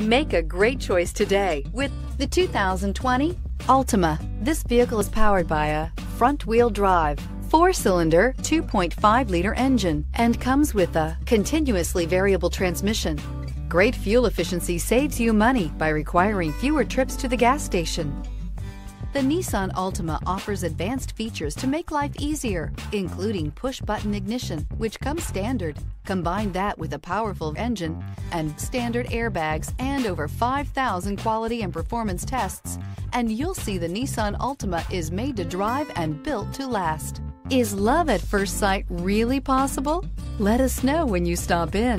Make a great choice today with the 2020 Altima. This vehicle is powered by a front-wheel drive, 4-cylinder, 2.5-liter engine, and comes with a continuously variable transmission. Great fuel efficiency saves you money by requiring fewer trips to the gas station. The Nissan Altima offers advanced features to make life easier, including push-button ignition, which comes standard. Combine that with a powerful engine and standard airbags and over 5,000 quality and performance tests, and you'll see the Nissan Altima is made to drive and built to last. Is love at first sight really possible? Let us know when you stop in.